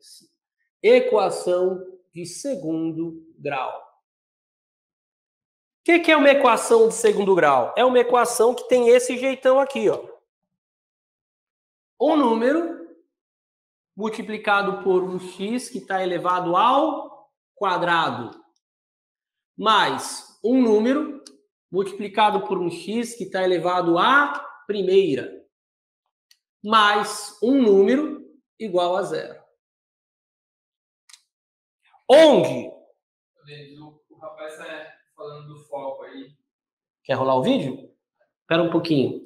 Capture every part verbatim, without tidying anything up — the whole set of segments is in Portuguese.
potência. Equação de segundo grau. O que, que é uma equação de segundo grau? É uma equação que tem esse jeitão aqui, ó. Um número multiplicado por um x que está elevado ao quadrado, mais um número multiplicado por um x que está elevado à primeira, mais um número igual a zero. Onde? O rapaz está falando do foco aí. Quer rolar o vídeo? Espera um pouquinho.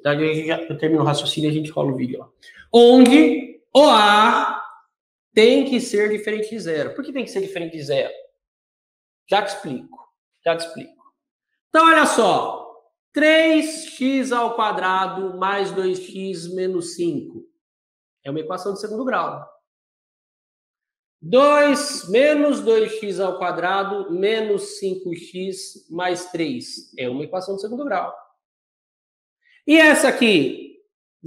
Eu termino o raciocínio e a gente rola o vídeo. Ó. Onde o A tem que ser diferente de zero. Por que tem que ser diferente de zero? Já te explico. Já te explico. Então, olha só. três x ao quadrado mais dois x menos cinco. É uma equação de segundo grau. dois menos dois x ao quadrado menos cinco x mais três. É uma equação de segundo grau. E essa aqui?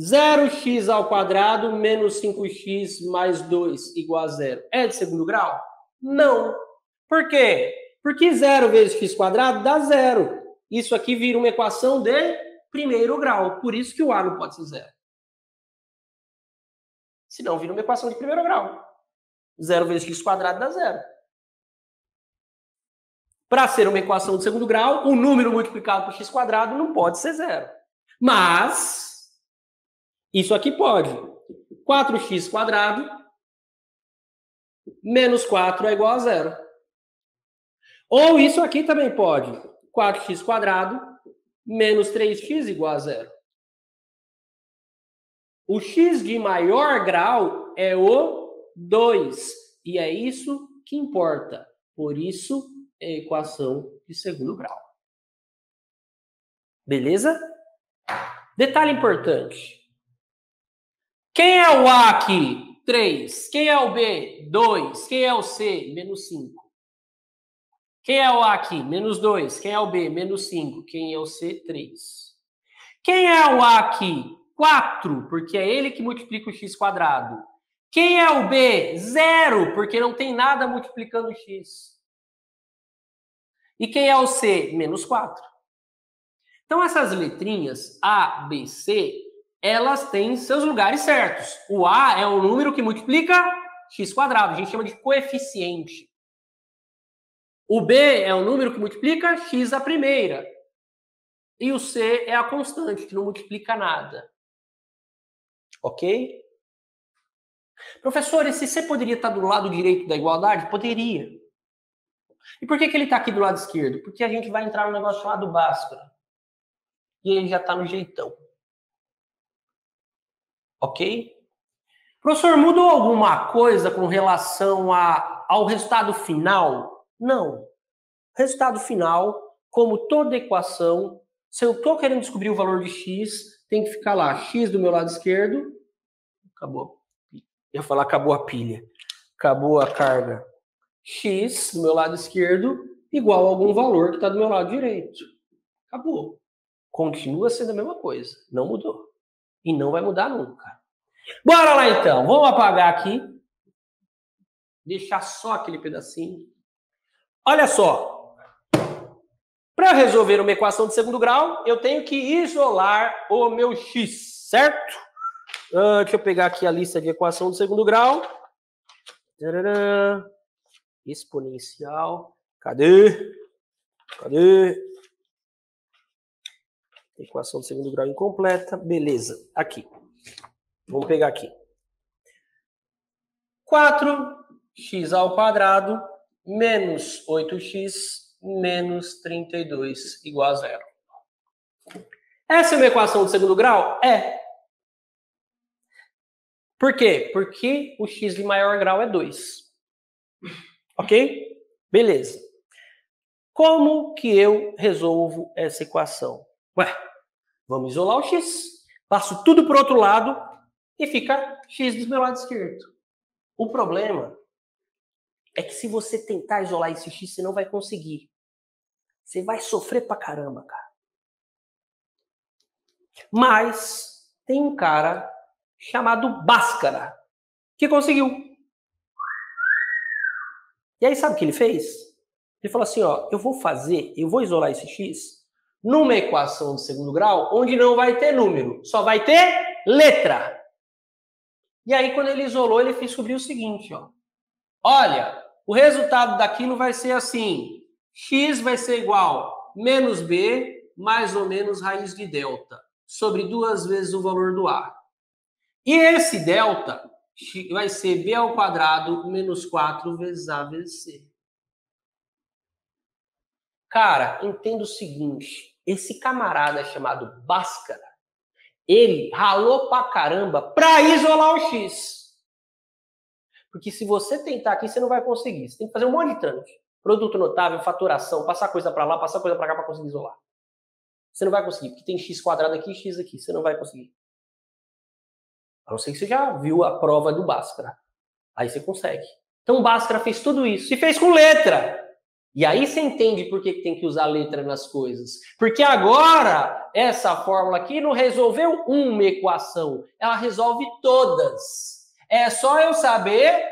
zero x ao quadrado menos cinco x mais dois igual a zero. É de segundo grau? Não. Por quê? Porque zero vezes x quadrado dá zero. Isso aqui vira uma equação de primeiro grau. Por isso que o A não pode ser zero. Senão vira uma equação de primeiro grau. zero vezes x quadrado dá zero. Para ser uma equação de segundo grau, o número multiplicado por x quadrado não pode ser zero. Mas, isso aqui pode. quatro x quadrado menos quatro é igual a zero. Ou isso aqui também pode. quatro x quadrado menos três x igual a zero. O x de maior grau é o dois. E é isso que importa. Por isso, é equação de segundo grau. Beleza? Detalhe importante. Quem é o A aqui? três. Quem é o B? dois. Quem é o C? Menos cinco. Quem é o A aqui? Menos dois. Quem é o B? Menos cinco. Quem é o C? três. Quem é o A aqui? quatro, porque é ele que multiplica o x quadrado. Quem é o B? Zero, porque não tem nada multiplicando x. E quem é o C? Menos quatro. Então, essas letrinhas A, B, C, elas têm seus lugares certos. O A é o número que multiplica x quadrado. A gente chama de coeficiente. O B é o número que multiplica x à primeira. E o C é a constante, que não multiplica nada. Ok? Professor, esse C poderia estar do lado direito da igualdade? Poderia. E por que que ele está aqui do lado esquerdo? Porque a gente vai entrar no negócio chamado Bhaskara. E ele já está no jeitão. Ok? Professor, mudou alguma coisa com relação a, ao resultado final? Não. Resultado final, como toda equação, se eu estou querendo descobrir o valor de x, tem que ficar lá, x do meu lado esquerdo. Acabou. Eu ia falar, acabou a pilha. Acabou a carga. X, do meu lado esquerdo, igual a algum valor que está do meu lado direito. Acabou. Continua sendo a mesma coisa. Não mudou. E não vai mudar nunca. Bora lá, então. Vamos apagar aqui. Deixar só aquele pedacinho. Olha só. Para resolver uma equação de segundo grau, eu tenho que isolar o meu x, certo? Uh, deixa eu pegar aqui a lista de equação do segundo grau. Tcharam. Exponencial. Cadê? Cadê? Equação do segundo grau incompleta. Beleza. Aqui. Vamos pegar aqui. quatro x ao quadrado menos oito x menos trinta e dois igual a zero. Essa é uma equação do segundo grau? É. Por quê? Porque o x de maior grau é dois. Ok? Beleza. Como que eu resolvo essa equação? Ué, vamos isolar o x. Passo tudo para o outro lado e fica x do meu lado esquerdo. O problema é que se você tentar isolar esse x, você não vai conseguir. Você vai sofrer pra caramba, cara. Mas tem um cara chamado Bhaskara, que conseguiu. E aí sabe o que ele fez? Ele falou assim, ó, eu vou fazer, eu vou isolar esse x numa equação de segundo grau onde não vai ter número, só vai ter letra. E aí quando ele isolou, ele fez descobrir o seguinte, ó. Olha, o resultado daquilo vai ser assim, x vai ser igual a menos b mais ou menos raiz de delta sobre duas vezes o valor do a. E esse delta vai ser b ao quadrado menos quatro vezes a vezes c. Cara, entenda o seguinte, esse camarada chamado Bhaskara, ele ralou pra caramba pra isolar o x. Porque se você tentar aqui, você não vai conseguir. Você tem que fazer um monte de trâmite. Produto notável, faturação, passar coisa pra lá, passar coisa pra cá pra conseguir isolar. Você não vai conseguir, porque tem x quadrado aqui e x aqui. Você não vai conseguir. A não ser que você já viu a prova do Bhaskara. Aí você consegue. Então o Bhaskara fez tudo isso. E fez com letra. E aí você entende por que tem que usar letra nas coisas. Porque agora, essa fórmula aqui não resolveu uma equação. Ela resolve todas. É só eu saber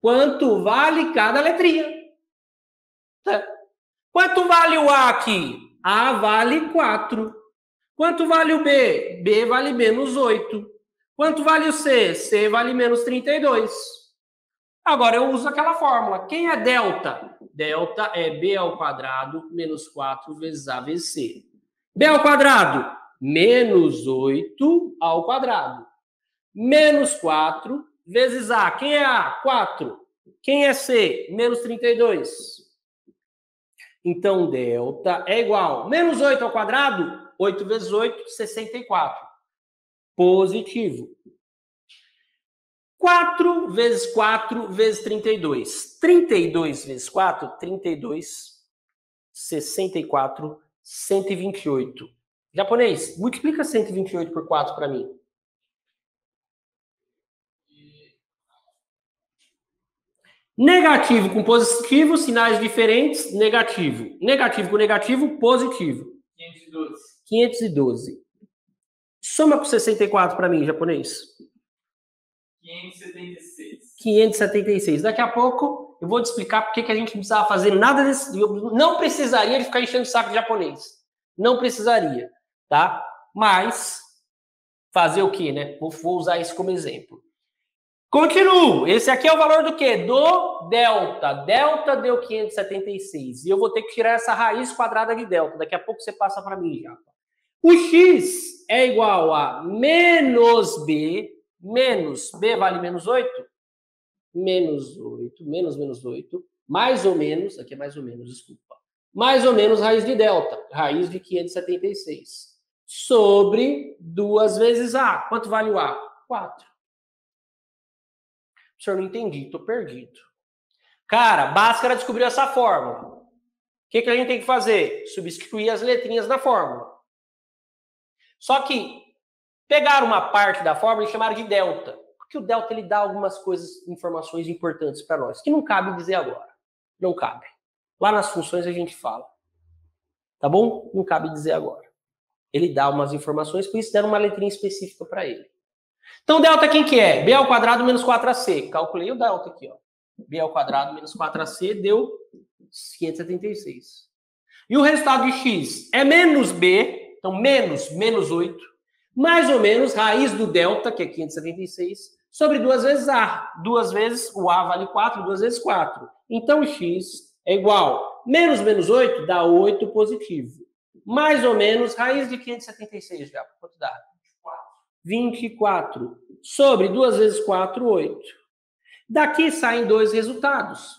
quanto vale cada letrinha. Quanto vale o A aqui? A vale quatro. Quanto vale o B? B vale menos oito. Quanto vale o C? C vale menos trinta e dois. Agora eu uso aquela fórmula. Quem é delta? Delta é B ao quadrado menos quatro vezes A vezes C. B ao quadrado, menos oito ao quadrado. Menos quatro vezes A. Quem é A? quatro. Quem é C? Menos trinta e dois. Então, delta é igual. Menos oito ao quadrado, oito vezes oito, sessenta e quatro. Positivo. quatro vezes quatro vezes trinta e dois. trinta e dois vezes quatro, trinta e dois. sessenta e quatro, cento e vinte e oito. Japonês, multiplica cento e vinte e oito por quatro para mim. Negativo com positivo, sinais diferentes, negativo. Negativo com negativo, positivo. quinhentos e doze. quinhentos e doze. Soma com sessenta e quatro para mim, japonês. quinhentos e setenta e seis. quinhentos e setenta e seis. Daqui a pouco eu vou te explicar porque que a gente não precisava fazer nada desse... Eu não precisaria de ficar enchendo o saco de japonês. Não precisaria, tá? Mas, fazer o quê, né? Vou, vou usar isso como exemplo. Continuo. Esse aqui é o valor do quê? Do delta. Delta deu quinhentos e setenta e seis. E eu vou ter que tirar essa raiz quadrada de delta. Daqui a pouco você passa para mim já. O x é igual a menos b, menos, b vale menos oito, menos oito, menos menos oito, mais ou menos, aqui é mais ou menos, desculpa, mais ou menos raiz de delta, raiz de quinhentos e setenta e seis, sobre duas vezes a. Quanto vale o a? quatro. O senhor não entendi, tô perdido. Cara, Bhaskara descobriu essa fórmula. O que, que a gente tem que fazer? Substituir as letrinhas da fórmula. Só que pegaram uma parte da fórmula e chamaram de delta. Porque o delta ele dá algumas coisas, informações importantes para nós, que não cabe dizer agora. Não cabe. Lá nas funções a gente fala. Tá bom? Não cabe dizer agora. Ele dá umas informações, por isso deram uma letrinha específica para ele. Então, delta quem que é? B ao quadrado menos quatro a c. Calculei o delta aqui, ó. B ao quadrado menos quatro a c deu quinhentos e setenta e seis. E o resultado de x é menos b... Então, menos, menos oito, mais ou menos raiz do delta, que é quinhentos e setenta e seis, sobre duas vezes A. Duas vezes, o A vale quatro, duas vezes quatro. Então, x é igual, menos menos oito dá oito positivo. Mais ou menos raiz de quinhentos e setenta e seis, já, quanto dá? vinte e quatro. Sobre duas vezes quatro, oito. Daqui saem dois resultados.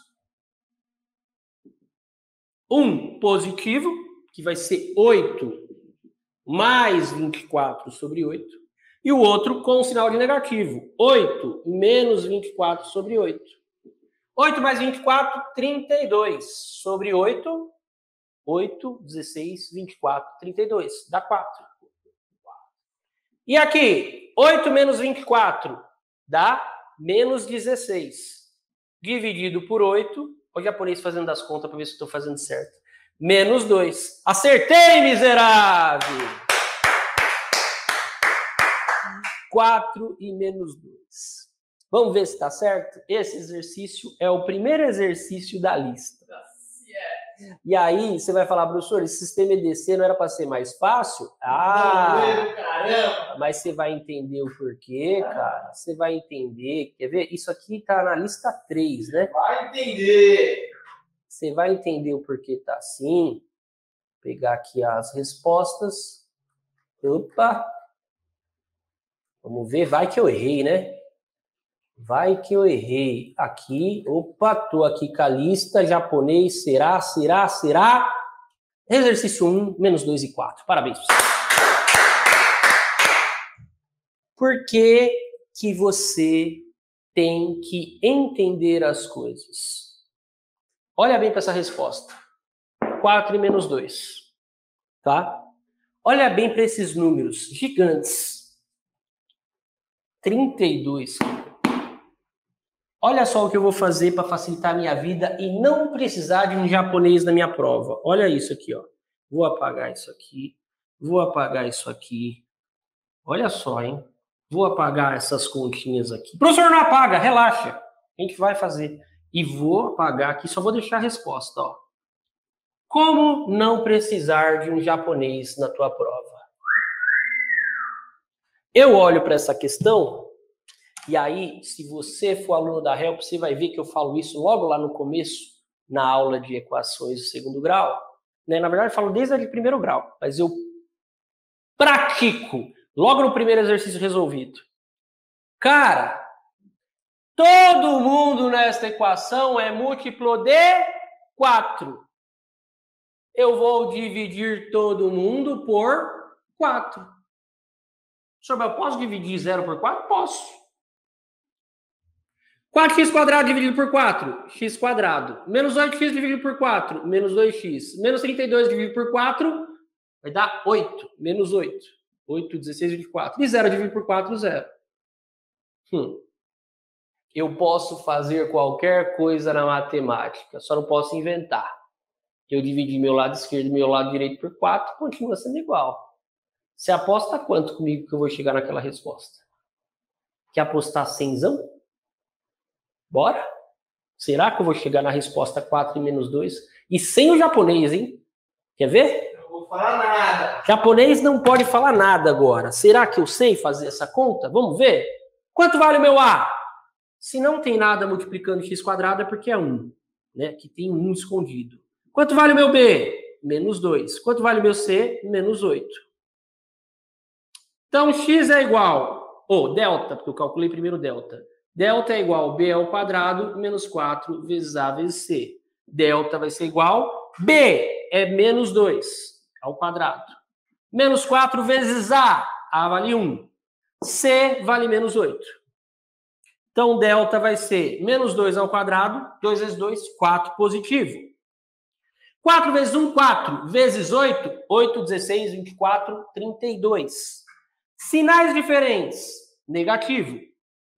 Um positivo, que vai ser oito mais vinte e quatro sobre oito, e o outro com sinal de negativo, oito menos vinte e quatro sobre oito. oito mais vinte e quatro, trinta e dois sobre oito, oito, dezesseis, vinte e quatro, trinta e dois, dá quatro. E aqui, oito menos vinte e quatro dá menos dezesseis, dividido por oito, o japonês fazendo as contas para ver se estou fazendo certo. Menos dois. Acertei, miserável! quatro e menos dois. Vamos ver se está certo? Esse exercício é o primeiro exercício da lista. E aí, você vai falar, professor, esse sistema E D C não era para ser mais fácil? Ah, caramba! Mas você vai entender o porquê, cara. Você vai entender. Quer ver? Isso aqui está na lista três, né? Vai entender! Você vai entender o porquê está assim. Vou pegar aqui as respostas. Opa! Vamos ver. Vai que eu errei, né? Vai que eu errei aqui. Opa, tô aqui com a lista. Japonês, será, será, será. Exercício um, menos dois e quatro. Parabéns. Por que que você tem que entender as coisas? Olha bem para essa resposta. quatro e menos dois. Tá? Olha bem para esses números gigantes. trinta e dois, olha só o que eu vou fazer para facilitar a minha vida e não precisar de um japonês na minha prova. Olha isso aqui, ó. Vou apagar isso aqui. Vou apagar isso aqui. Olha só, hein? Vou apagar essas continhas aqui. Professor, não apaga, relaxa. A gente vai fazer. E vou apagar aqui, só vou deixar a resposta, ó. Como não precisar de um japonês na tua prova? Eu olho para essa questão... E aí, se você for aluno da Help, você vai ver que eu falo isso logo lá no começo, na aula de equações do segundo grau. Né? Na verdade, eu falo desde o primeiro grau, mas eu pratico logo no primeiro exercício resolvido. Cara, todo mundo nesta equação é múltiplo de quatro. Eu vou dividir todo mundo por quatro. Professor, eu posso dividir zero por quatro? Posso. quatro x quadrado dividido por quatro, x quadrado. Menos oito x dividido por quatro, menos dois x. Menos trinta e dois dividido por quatro, vai dar oito. Menos oito. oito, dezesseis, vinte e quatro. E zero dividido por quatro, zero. Hum. Eu posso fazer qualquer coisa na matemática, só não posso inventar. Eu dividi meu lado esquerdo e meu lado direito por quatro, continua sendo igual. Você aposta quanto comigo que eu vou chegar naquela resposta? Quer apostar cenzão? Bora? Será que eu vou chegar na resposta quatro e menos dois? E sem o japonês, hein? Quer ver? Não vou falar nada. Japonês não pode falar nada agora. Será que eu sei fazer essa conta? Vamos ver? Quanto vale o meu A? Se não tem nada multiplicando x quadrado é porque é um. Né? Que tem um escondido. Quanto vale o meu B? Menos dois. Quanto vale o meu C? Menos oito. Então x é igual... Ou oh, delta, porque eu calculei primeiro delta. Delta é igual a B ao quadrado menos quatro vezes A vezes C. Delta vai ser igual a B é menos dois ao quadrado. Menos quatro vezes A. A vale um. C vale menos oito. Então, delta vai ser menos dois ao quadrado. dois vezes dois, quatro positivo. quatro vezes um, quatro. Vezes oito, oito, dezesseis, vinte e quatro, trinta e dois. Sinais diferentes. Negativo.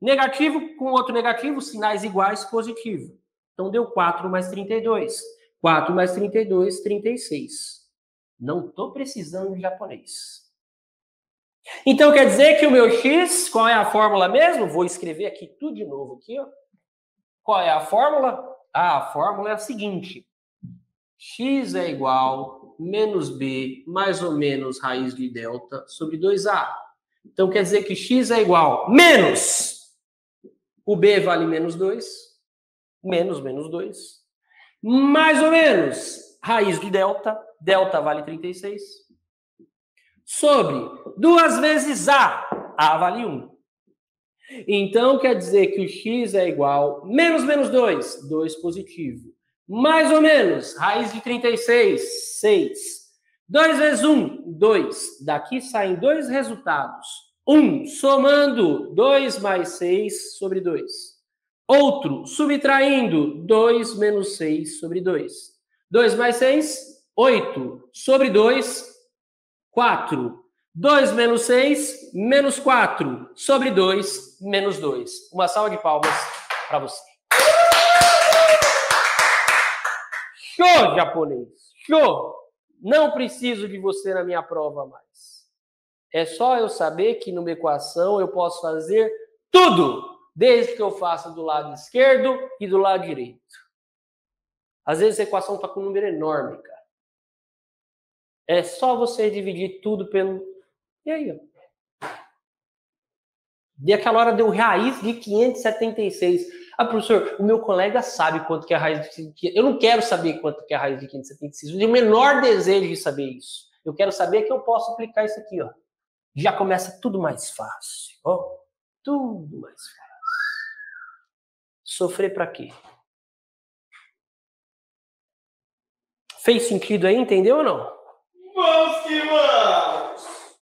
Negativo com outro negativo, sinais iguais, positivo. Então, deu quatro mais trinta e dois. quatro mais trinta e dois, trinta e seis. Não estou precisando de japonês. Então, quer dizer que o meu x, qual é a fórmula mesmo? Vou escrever aqui tudo de novo. Aqui, ó. Qual é a fórmula? Ah, a fórmula é a seguinte. X é igual a menos b, mais ou menos raiz de delta, sobre dois a. Então, quer dizer que x é igual a menos... O B vale menos dois, menos menos dois, mais ou menos raiz de delta, delta vale trinta e seis, sobre duas vezes A, A vale um. Então, quer dizer que o X é igual a menos menos dois, dois positivo, mais ou menos raiz de trinta e seis, seis, dois vezes um, dois. Daqui saem dois resultados. Um, somando dois mais seis sobre dois. Outro, subtraindo dois menos seis sobre dois. dois mais seis, oito. Sobre dois, quatro. dois menos seis, menos quatro. Sobre dois, menos dois. Uma salva de palmas para você. Show, japonês! Show! Não preciso de você na minha prova mais. É só eu saber que numa equação eu posso fazer tudo. desde que eu faça do lado esquerdo e do lado direito. Às vezes a equação está com um número enorme, cara. É só você dividir tudo pelo... E aí, ó. E aquela hora deu raiz de quinhentos e setenta e seis. Ah, professor, o meu colega sabe quanto que é a raiz de quinhentos e setenta e seis. Eu não quero saber quanto que é a raiz de quinhentos e setenta e seis. Eu tenho o menor desejo de saber isso. Eu quero saber que eu posso aplicar isso aqui, ó. Já começa tudo mais fácil, ó. Tudo mais fácil. Sofrer pra quê? Fez sentido aí? Entendeu ou não? Vamos que vamos!